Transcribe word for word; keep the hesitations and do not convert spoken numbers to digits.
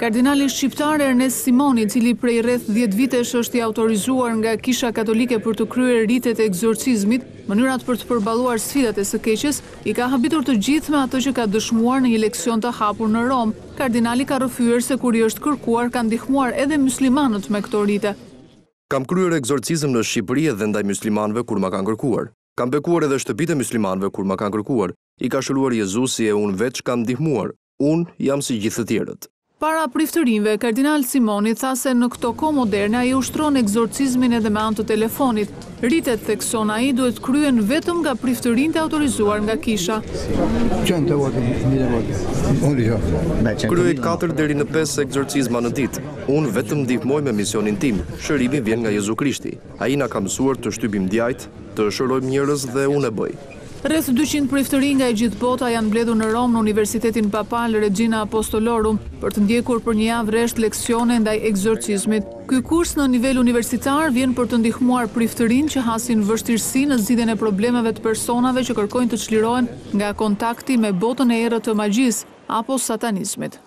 Kardinali shqiptar Ernest Simoni, cili prej rreth dhjetë vitesh është i autorizuar nga Kisha Katolike për të kryer ritet e egzorcizmit, mënyrat për të përballuar sfidat e së keqes, i ka habitur të gjithë me ato që ka dëshmuar në një leksion të hapur në Romë. Kardinali ka rrëfyer se kur i është kërkuar kanë ndihmuar edhe muslimanët me këto rite. Kam kryer egzorcizëm në Shqipëri edhe ndaj muslimanëve kur ma kanë kërkuar. Kam bekuar edhe shtëpitë e muslimanëve kur ma kanë kërkuar. I ka shëruar Jezusi e unë veç kam ndihmuar. Unë jam si gjithë të tjerët. Para priftërinve, Kardinal Simoni tha se në këto kohë moderne ai ushtron egzorcizmin edhe me anë të telefonit. Ritet, thekson ai, duhet kryen vetëm nga priftërinjtë autorizuar nga Kisha. Kryhet katër deri në pesë egzorcizma në ditë. Unë vetëm ndihmoj me misionin tim. Shërimi vjen nga Jezu Krishti. Ai na ka mësuar të shtypim djajt, të shërojmë njerëz dhe unë e bëj. Rreth dyqind priftërinj nga e gjithë bota janë mbledhur në Romë në Universitetin Papal Regina Apostolorum për të ndjekur për një javë rresht leksione ndaj egzorcizmit. Ky kurs në nivel universitar vjen për të ndihmuar priftërinj që hasin vështirësi në zgjidhjen e problemeve të personave që kërkojnë të çlirohen nga kontakti me botën e errët të magjisë apo satanizmit.